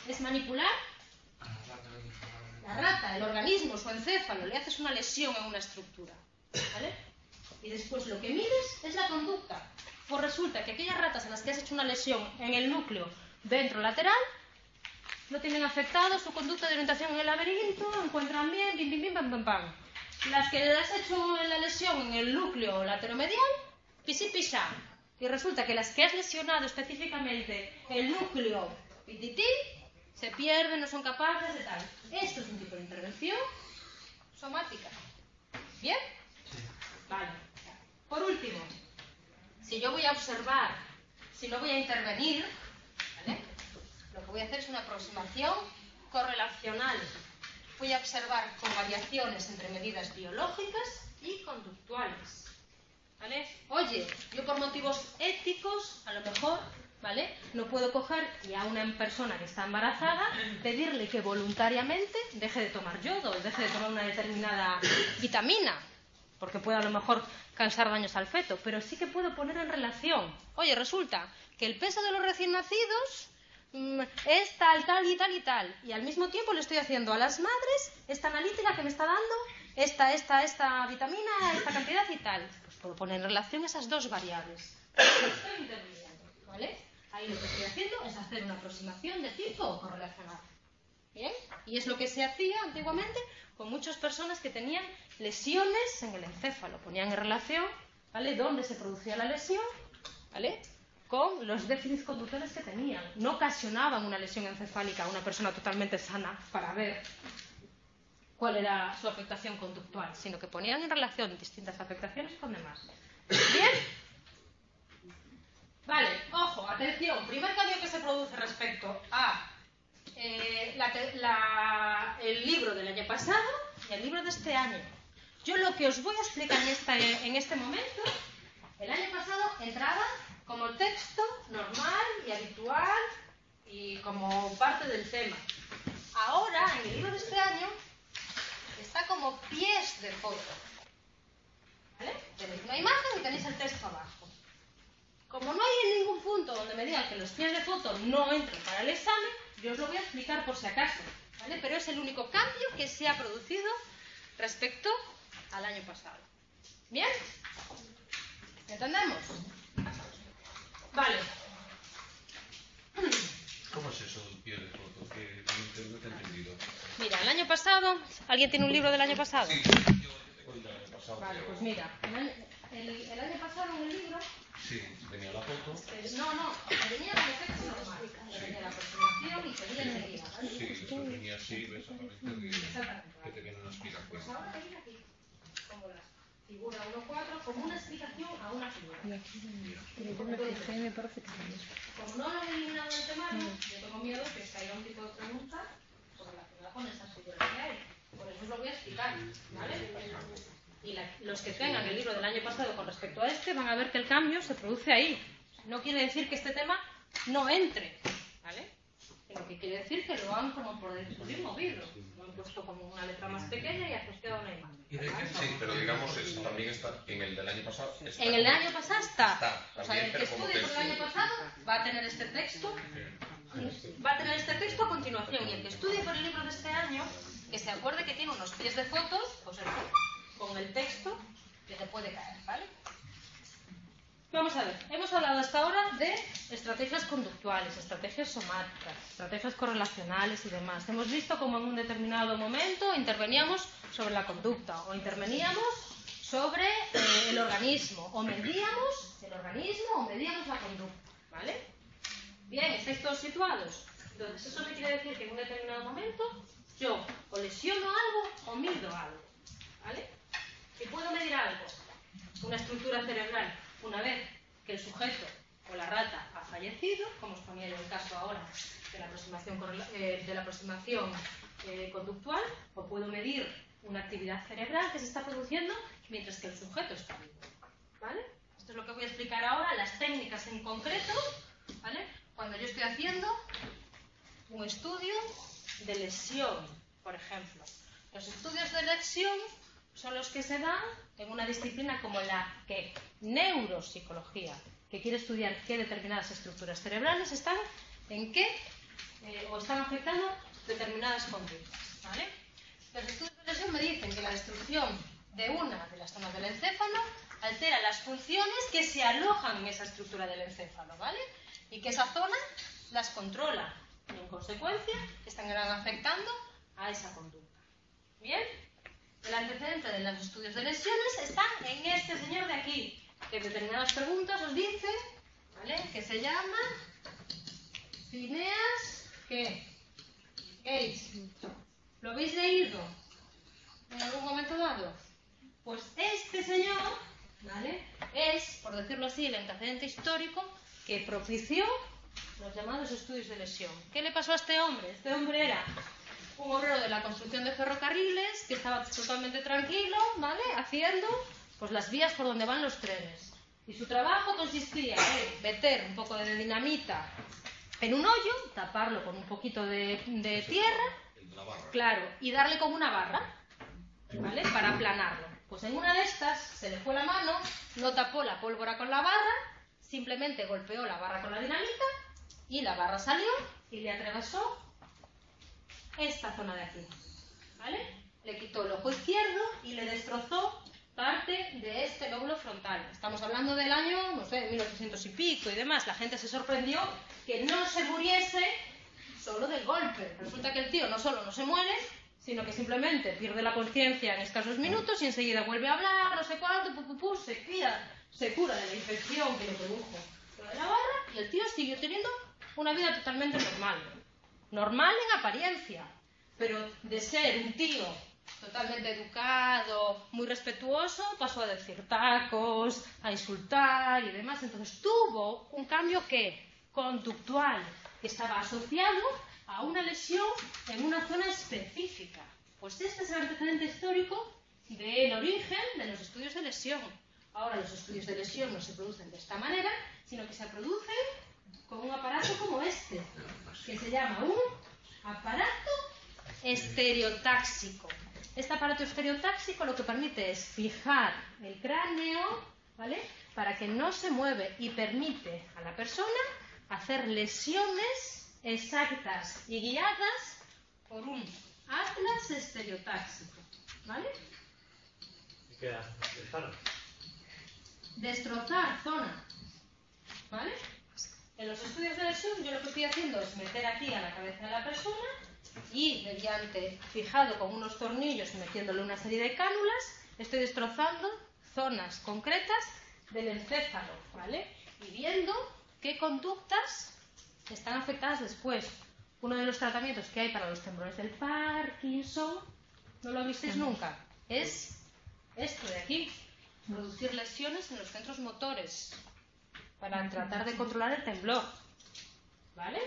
es manipular la rata, el organismo, su encéfalo, le haces una lesión en una estructura, ¿vale? Y después lo que mides es la conducta. Pues resulta que aquellas ratas a las que has hecho una lesión en el núcleo ventrolateral no tienen afectado su conducta de orientación en el laberinto, encuentran bien, bim, bim, bim, bam, bam, bam. Las que le has hecho la lesión en el núcleo lateromedial, pisí, pisá. Y resulta que las que has lesionado específicamente el núcleo pititín, se pierden, no son capaces de tal. Esto es un tipo de intervención somática. ¿Bien? Vale. Por último, si yo voy a observar, si no voy a intervenir, ¿vale? Lo que voy a hacer es una aproximación correlacional. Voy a observar con variaciones entre medidas biológicas y conductuales, ¿vale? Oye, yo por motivos éticos, a lo mejor, ¿vale?, no puedo coger y a una persona que está embarazada pedirle que voluntariamente deje de tomar yodo, deje de tomar una determinada vitamina, porque puede a lo mejor causar daños al feto, pero sí que puedo poner en relación. Oye, resulta que el peso de los recién nacidos mmm, es tal, tal y tal y tal, y al mismo tiempo le estoy haciendo a las madres esta analítica que me está dando esta, esta, esta vitamina, esta cantidad y tal. Pues puedo poner en relación esas dos variables. Estoy interviniendo, ¿vale? Ahí lo que estoy haciendo es hacer una aproximación de tipo correlacional. ¿Bien? Y es lo que se hacía antiguamente con muchas personas que tenían lesiones en el encéfalo. Ponían en relación, ¿vale?, dónde se producía la lesión, ¿vale?, con los déficits conductores que tenían. No ocasionaban una lesión encefálica a una persona totalmente sana para ver cuál era su afectación conductual, sino que ponían en relación distintas afectaciones con demás. ¿Bien? Vale, ojo, atención, primer cambio que se produce respecto a eh, la, la, el libro del año pasado y el libro de este año. Yo lo que os voy a explicar en, esta, en este momento, el año pasado entraba como texto normal y habitual y como parte del tema. Ahora, en el libro de este año, está como pies de foto. ¿Vale? Tenéis una imagen y tenéis el texto abajo. Como no hay en ningún punto donde me digan que los pies de foto no entran para el examen, yo os lo voy a explicar por si acaso, ¿vale? Pero es el único cambio que se ha producido respecto al año pasado. ¿Bien? ¿Entendemos? Vale. ¿Cómo es eso de pies de foto? Que no te he entendido. mira, el año pasado, ¿alguien tiene un libro del año pasado? Sí, yo el año pasado. Vale, pues mira, el año, el, el año pasado en el libro... Sí, venía la foto. Eh, no, no, venía la defecto normal, venía la aproximación y venía el día. Sí, eso venía así, exactamente, que te viene una explicación. Pues ahora viene aquí, como la figura uno cuatro, como una explicación a una figura. Como no lo he eliminado del temario, yo tengo miedo que caiga un tipo de pregunta relacionada con esas figuras que hay. Por eso os lo voy a explicar, ¿vale? Y la, los que tengan el libro del año pasado con respecto a este van a ver que el cambio se produce ahí. No quiere decir que este tema no entre, ¿vale? Sino que quiere decir que lo han como por el mismo vidrio. Lo han puesto como una letra más pequeña y asociado a una imagen. Sí, pero digamos, eso también está en el del año pasado. Está en el del año pasado está. está también, o sea, el que estudie por el año pasado va a tener este texto. Va a tener este texto a continuación. Y el que estudie por el libro de este año, que se acuerde que tiene unos pies de fotos, pues el con el texto que te puede caer, ¿vale? Vamos a ver, hemos hablado hasta ahora de estrategias conductuales, estrategias somáticas, estrategias correlacionales y demás. Hemos visto cómo en un determinado momento interveníamos sobre la conducta o interveníamos sobre eh, el organismo o medíamos el organismo o medíamos la conducta, ¿vale? Bien, estáis todos situados. Entonces, eso me quiere decir que en un determinado momento yo o lesiono algo o mido algo, ¿vale? Y puedo medir algo, una estructura cerebral, una vez que el sujeto o la rata ha fallecido, como os ponía en el caso ahora de la aproximación, eh, de la aproximación eh, conductual, o puedo medir una actividad cerebral que se está produciendo mientras que el sujeto está vivo, ¿vale? Esto es lo que voy a explicar ahora, las técnicas en concreto, ¿vale? Cuando yo estoy haciendo un estudio de lesión, por ejemplo. Los estudios de lesión son los que se dan en una disciplina como la que neuropsicología, que quiere estudiar qué determinadas estructuras cerebrales están en qué eh, o están afectando determinadas conductas, ¿vale? Los estudios de lesión me dicen que la destrucción de una de las zonas del encéfalo altera las funciones que se alojan en esa estructura del encéfalo, ¿vale? Y que esa zona las controla y en consecuencia están afectando a esa conducta. ¿Bien? El antecedente de los estudios de lesiones está en este señor de aquí, que en determinadas preguntas os dice, ¿vale?, que se llama Phineas Gage. ¿Lo habéis leído en algún momento dado? Pues este señor, ¿vale?, es, por decirlo así, el antecedente histórico que propició los llamados estudios de lesión. ¿Qué le pasó a este hombre? Este hombre era un obrero de la construcción de ferrocarriles que estaba totalmente tranquilo, ¿vale?, haciendo pues las vías por donde van los trenes. Y su trabajo consistía en meter un poco de dinamita en un hoyo, taparlo con un poquito de, de tierra, claro, y darle con una barra, ¿vale?, para aplanarlo. Pues en una de estas se le fue la mano, no tapó la pólvora con la barra, simplemente golpeó la barra con la dinamita y la barra salió y le atravesó esta zona de aquí, ¿vale? Le quitó el ojo izquierdo y le destrozó parte de este lóbulo frontal. Estamos hablando del año, no sé, mil ochocientos y pico y demás. La gente se sorprendió que no se muriese solo del golpe. Resulta que el tío no solo no se muere, sino que simplemente pierde la conciencia en escasos minutos y enseguida vuelve a hablar, no sé cuánto, pu, pu, pu, se cura, se cura de la infección que le produjo la barra y el tío siguió teniendo una vida totalmente normal. Normal en apariencia, pero de ser un tío totalmente educado, muy respetuoso, pasó a decir tacos, a insultar y demás. Entonces tuvo un cambio que conductual, que estaba asociado a una lesión en una zona específica. Pues este es el antecedente histórico del origen de los estudios de lesión. Ahora los estudios de lesión no se producen de esta manera, sino que se producen con un aparato como este, que se llama un aparato estereotáxico. Este aparato estereotáxico lo que permite es fijar el cráneo, ¿vale?, para que no se mueve y permite a la persona hacer lesiones exactas y guiadas por un atlas estereotáxico, ¿vale? ¿Qué hace? Destrozar zona, ¿vale? En los estudios de lesión yo lo que estoy haciendo es meter aquí a la cabeza de la persona y mediante, fijado con unos tornillos, metiéndole una serie de cánulas, estoy destrozando zonas concretas del encéfalo, ¿vale? Y viendo qué conductas están afectadas después. Uno de los tratamientos que hay para los temblores del Parkinson, no lo visteis nunca, es esto de aquí, producir lesiones en los centros motores para tratar de controlar el temblor, ¿vale?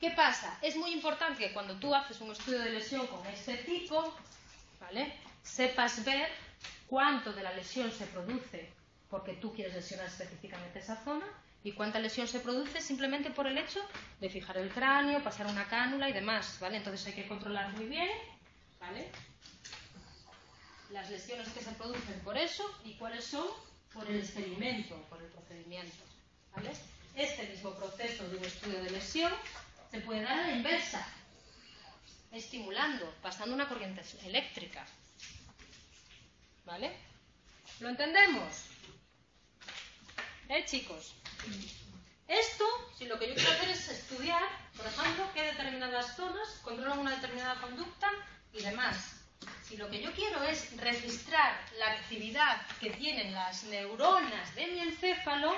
¿Qué pasa? Es muy importante que cuando tú haces un estudio de lesión con este tipo, ¿vale?, sepas ver cuánto de la lesión se produce porque tú quieres lesionar específicamente esa zona y cuánta lesión se produce simplemente por el hecho de fijar el cráneo, pasar una cánula y demás, ¿vale? Entonces hay que controlar muy bien, ¿vale?, las lesiones que se producen por eso y cuáles son por el experimento, por el procedimiento, ¿vale? Este mismo proceso de un estudio de lesión se puede dar a la inversa, estimulando, pasando una corriente eléctrica, ¿vale? ¿Lo entendemos? ¿Eh, chicos? Esto, si lo que yo quiero hacer es estudiar, por ejemplo, qué determinadas zonas controlan una determinada conducta y demás. Si lo que yo quiero es registrar la actividad que tienen las neuronas de mi encéfalo,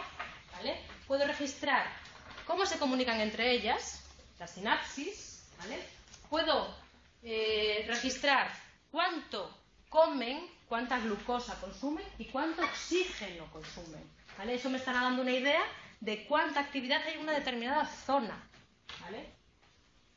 ¿vale?, puedo registrar cómo se comunican entre ellas, las sinapsis, ¿vale? Puedo eh, registrar cuánto comen, cuánta glucosa consumen y cuánto oxígeno consumen, ¿vale? Eso me estará dando una idea de cuánta actividad hay en una determinada zona, ¿vale?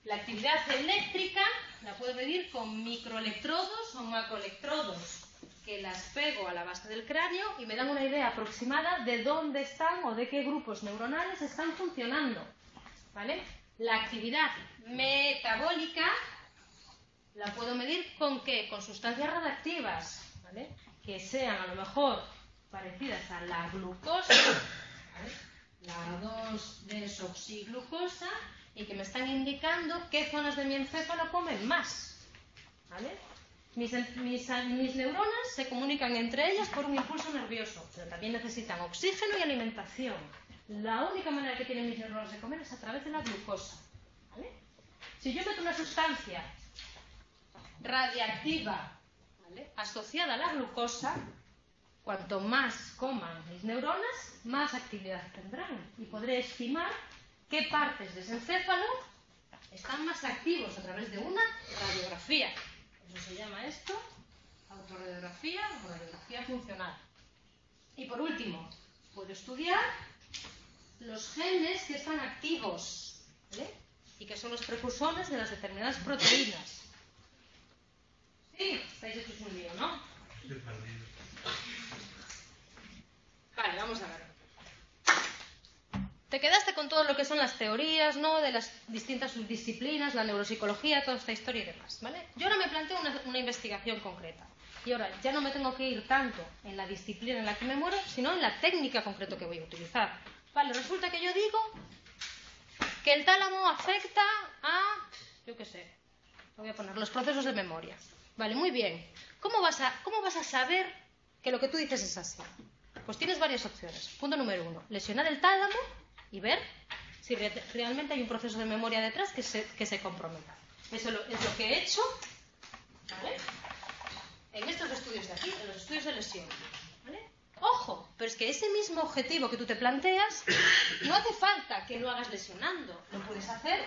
La actividad eléctrica la puedo medir con microelectrodos o macroelectrodos, que las pego a la base del cráneo y me dan una idea aproximada de dónde están o de qué grupos neuronales están funcionando, ¿vale? La actividad metabólica la puedo medir con ¿qué? Con sustancias radiactivas, ¿vale?, que sean a lo mejor parecidas a la glucosa, ¿vale?, la dos desoxiglucosa, y que me están indicando qué zonas de mi encéfalo comen más, ¿vale? Mis, mis, mis neuronas se comunican entre ellas por un impulso nervioso, pero también necesitan oxígeno y alimentación. La única manera que tienen mis neuronas de comer es a través de la glucosa, ¿vale? Si yo meto una sustancia radiactiva, ¿vale?, asociada a la glucosa, cuanto más coman mis neuronas, más actividad tendrán y podré estimar qué partes de ese encéfalo están más activos a través de una radiografía. Eso se llama esto autorradiografía o radiografía funcional. Y por último, puedo estudiar los genes que están activos, ¿vale?, y que son los precursores de las determinadas proteínas. Sí, estáis hechos un lío, ¿no? Vale, vamos a ver. Te quedaste con todo lo que son las teorías, ¿no?, de las distintas subdisciplinas, la neuropsicología, toda esta historia y demás, ¿vale? Yo ahora me planteo una, una investigación concreta. Y ahora ya no me tengo que ir tanto en la disciplina en la que me muero, sino en la técnica concreta que voy a utilizar. Vale, resulta que yo digo que el tálamo afecta a, yo qué sé, voy a poner los procesos de memoria. Vale, muy bien. ¿Cómo vas a, cómo vas a saber que lo que tú dices es así? Pues tienes varias opciones. Punto número uno, lesionar el tálamo y ver si re realmente hay un proceso de memoria detrás que se, que se comprometa. Eso lo, es lo que he hecho, ¿vale?, en estos estudios de aquí, en los estudios de lesión, ¿vale? Ojo, pero es que ese mismo objetivo que tú te planteas, no hace falta que lo hagas lesionando. Lo puedes hacer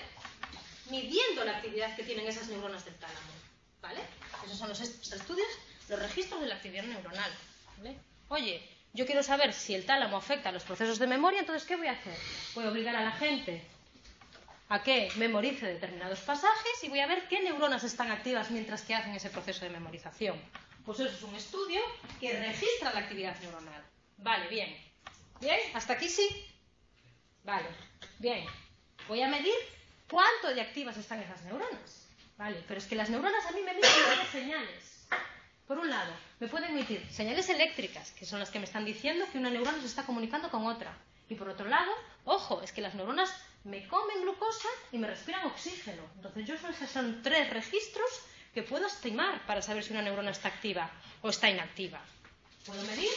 midiendo la actividad que tienen esas neuronas del tálamo, ¿vale? Esos son los estudios, los registros de la actividad neuronal, ¿vale? Oye, yo quiero saber si el tálamo afecta a los procesos de memoria, entonces, ¿qué voy a hacer? Voy a obligar a la gente a que memorice determinados pasajes y voy a ver qué neuronas están activas mientras que hacen ese proceso de memorización. Pues eso es un estudio que registra la actividad neuronal. Vale, bien. ¿Bien? ¿Hasta aquí sí? Vale, bien. Voy a medir cuánto de activas están esas neuronas. Vale, pero es que las neuronas a mí me miden varias señales. Por un lado, me pueden emitir señales eléctricas, que son las que me están diciendo que una neurona se está comunicando con otra. Y por otro lado, ojo, es que las neuronas me comen glucosa y me respiran oxígeno. Entonces, yo esos son tres registros que puedo estimar para saber si una neurona está activa o está inactiva. Puedo medir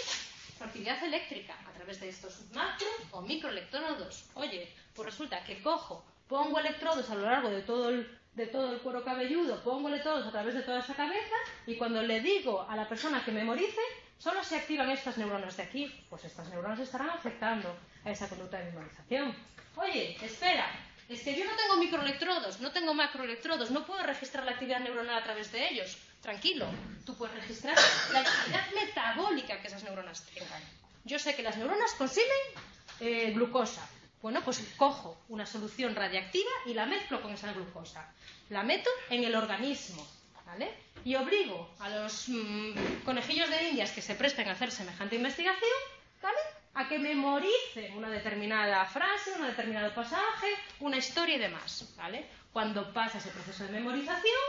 su actividad eléctrica a través de estos macro o microelectrodos. Oye, pues resulta que cojo pongo electrodos a lo largo de todo el, de todo el cuero cabelludo, pongo electrodos a través de toda esa cabeza y cuando le digo a la persona que memorice, solo se activan estas neuronas de aquí. Pues estas neuronas estarán afectando a esa conducta de memorización. Oye, espera, es que yo no tengo microelectrodos, no tengo macroelectrodos, no puedo registrar la actividad neuronal a través de ellos. Tranquilo, tú puedes registrar la actividad metabólica que esas neuronas tengan. Yo sé que las neuronas consiguen eh, glucosa. Bueno, pues cojo una solución radiactiva y la mezclo con esa glucosa. La meto en el organismo, ¿vale? Y obligo a los mmm, conejillos de indias que se presten a hacer semejante investigación, ¿vale?, a que memoricen una determinada frase, un determinado pasaje, una historia y demás, ¿vale? Cuando pasa ese proceso de memorización,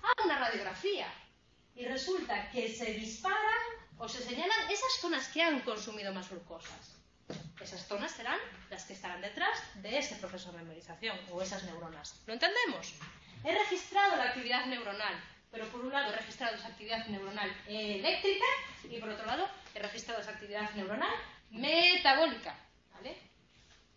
hago una radiografía y resulta que se disparan o se señalan esas zonas que han consumido más glucosas. Esas zonas serán las que estarán detrás de ese proceso de memorización o esas neuronas. ¿Lo entendemos? He registrado la actividad neuronal, pero por un lado he registrado esa actividad neuronal eléctrica y por otro lado he registrado esa actividad neuronal metabólica, ¿vale?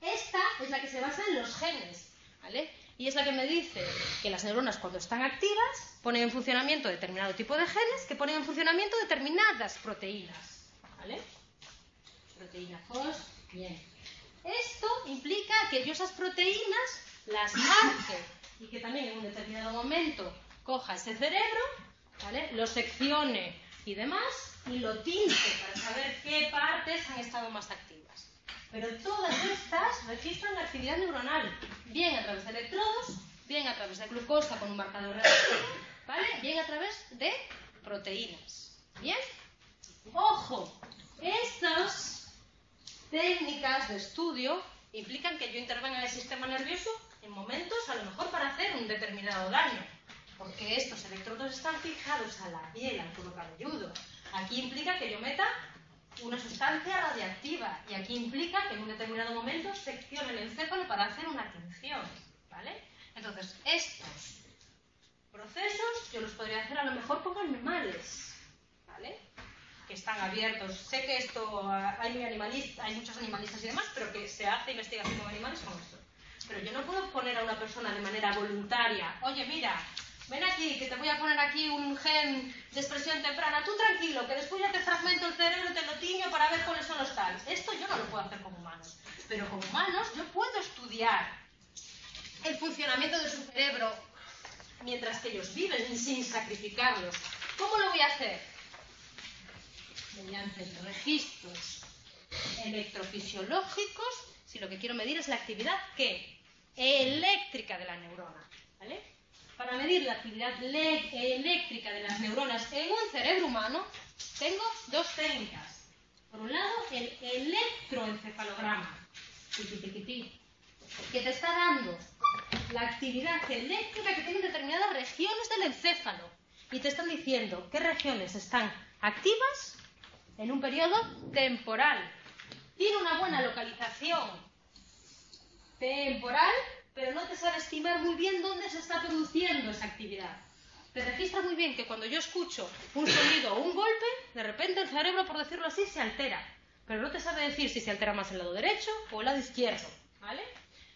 Esta es la que se basa en los genes, ¿vale? Y es la que me dice que las neuronas cuando están activas ponen en funcionamiento determinado tipo de genes que ponen en funcionamiento determinadas proteínas, ¿vale? Proteína fos, bien. Esto implica que yo esas proteínas las marque y que también en un determinado momento coja ese cerebro, ¿vale?, lo seccione y demás y lo tinte para saber qué partes han estado más activas. Pero todas estas registran la actividad neuronal, bien a través de electrodos, bien a través de glucosa con un marcador reactivo, ¿vale?, bien a través de proteínas. ¿Bien? ¡Ojo! Estas técnicas de estudio implican que yo intervenga en el sistema nervioso en momentos a lo mejor para hacer un determinado daño, porque estos electrodos están fijados a la piel, al cuero cabelludo. Aquí implica que yo meta una sustancia radiactiva y aquí implica que en un determinado momento seccione el encéfalo para hacer una tinción, ¿vale? Entonces, estos procesos yo los podría hacer a lo mejor con animales, ¿vale?, que están abiertos. Sé que esto hay, animalista, hay muchos animalistas y demás, pero que se hace investigación con animales con esto. Pero yo no puedo poner a una persona de manera voluntaria, oye, mira, ven aquí, que te voy a poner aquí un gen de expresión temprana, tú tranquilo, que después ya te fragmento el cerebro, te lo tiño para ver cuáles son los tales. Esto yo no lo puedo hacer con humanos, pero con humanos yo puedo estudiar el funcionamiento de su cerebro mientras que ellos viven, sin sacrificarlos. ¿Cómo lo voy a hacer? Mediante registros electrofisiológicos, si lo que quiero medir es la actividad ¿qué? Eléctrica de la neurona, ¿vale? Para medir la actividad eléctrica de las neuronas en un cerebro humano, tengo dos técnicas. Por un lado, el electroencefalograma, que te está dando la actividad eléctrica que tienen determinadas regiones del encéfalo. Y te están diciendo qué regiones están activas en un periodo temporal. Tiene una buena localización temporal, pero no te sabe estimar muy bien dónde se está produciendo esa actividad. Te registra muy bien que cuando yo escucho un sonido o un golpe, de repente el cerebro, por decirlo así, se altera. Pero no te sabe decir si se altera más el lado derecho o el lado izquierdo, ¿vale?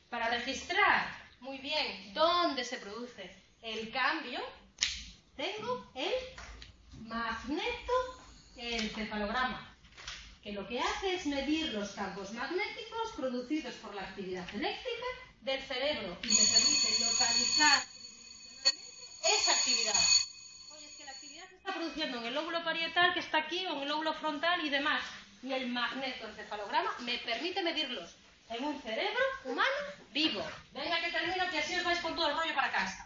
Para registrar muy bien dónde se produce el cambio, tengo el magnetoencefalograma, que lo que hace es medir los campos magnéticos producidos por la actividad eléctrica del cerebro y me permite localizar esa actividad. Oye, es que la actividad se está produciendo en el lóbulo parietal que está aquí o en el lóbulo frontal y demás. Y el magnetoencefalograma me permite medirlos en un cerebro humano vivo. Venga, que termino, que así os vais con todo el rollo para casa.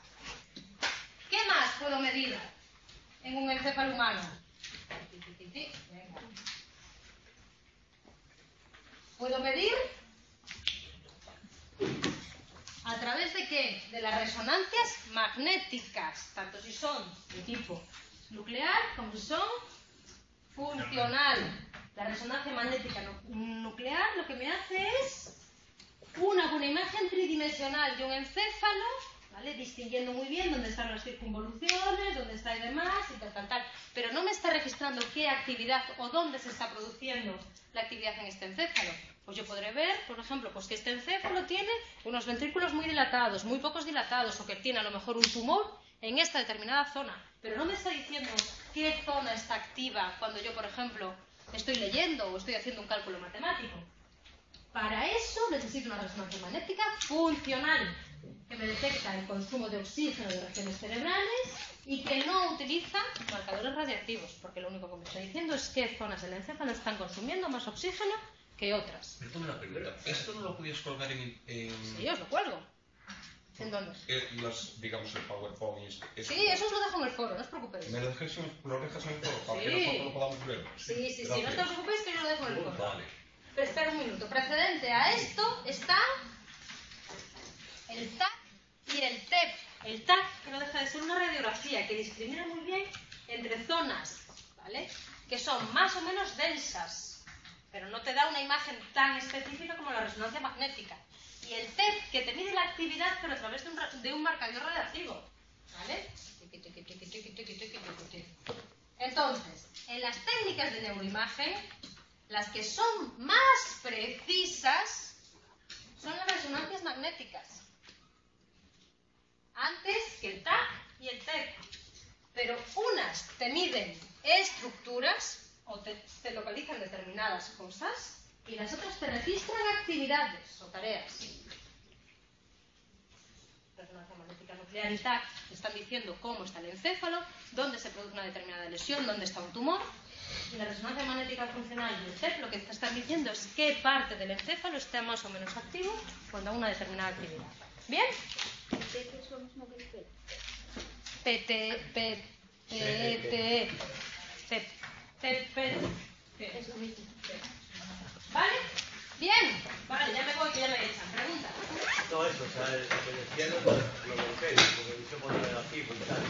¿Qué más puedo medir en un encéfalo humano? Venga. ¿Puedo medir? ¿A través de qué? De las resonancias magnéticas, tanto si son de tipo nuclear como si son funcional. La resonancia magnética nuclear lo que me hace es una buena imagen tridimensional de un encéfalo, ¿vale?, distinguiendo muy bien dónde están las circunvoluciones, dónde está y demás, y tal, tal, tal. Pero no me está registrando qué actividad o dónde se está produciendo la actividad en este encéfalo. pues yo podré ver, por ejemplo, pues que este encéfalo tiene unos ventrículos muy dilatados, muy pocos dilatados, o que tiene a lo mejor un tumor en esta determinada zona. Pero no me está diciendo qué zona está activa cuando yo, por ejemplo, estoy leyendo o estoy haciendo un cálculo matemático. Para eso necesito una resonancia magnética funcional, que me detecta el consumo de oxígeno de regiones cerebrales y que no utiliza marcadores radiactivos, porque lo único que me está diciendo es qué zonas del encéfalo están consumiendo más oxígeno que otras. Pero tengo una pregunta, ¿esto no lo podías colgar en...? en... Sí, os lo cuelgo. ¿En dónde? Eh, los, digamos el PowerPoint. Es sí, eso os lo dejo en el foro, no os preocupéis. ¿Me lo dejáis en el foro para sí. que nosotros lo podamos ver? Sí, sí, sí, sí, no te preocupéis que yo lo dejo en el foro. Vale. Pero espera un minuto, precedente a esto está el T A C y el T E P. El T A C, que no deja de ser una radiografía que discrimina muy bien entre zonas, ¿vale?, que son más o menos densas, pero no te da una imagen tan específica como la resonancia magnética. Y el T E P, que te mide la actividad, pero a través de un, de un marcador radiactivo, ¿vale? Entonces, en las técnicas de neuroimagen, las que son más precisas son las resonancias magnéticas, antes que el T A C y el T E P. Pero unas te miden estructuras o te, te localizan determinadas cosas y las otras te registran actividades o tareas. Resonancia magnética nuclear y T A C te están diciendo cómo está el encéfalo, dónde se produce una determinada lesión, dónde está un tumor. Y la resonancia magnética funcional y el T E P lo que te están diciendo es qué parte del encéfalo está más o menos activo cuando a una determinada actividad. ¿Bien? ¿T E P es lo mismo que el T E P? P T P T P T P es lo mismo. ¿Vale? Bien. Vale, ya me voy, que ya me echan. Pregunta. No, eso, o sea, lo que decía lo que lo que lo que lo que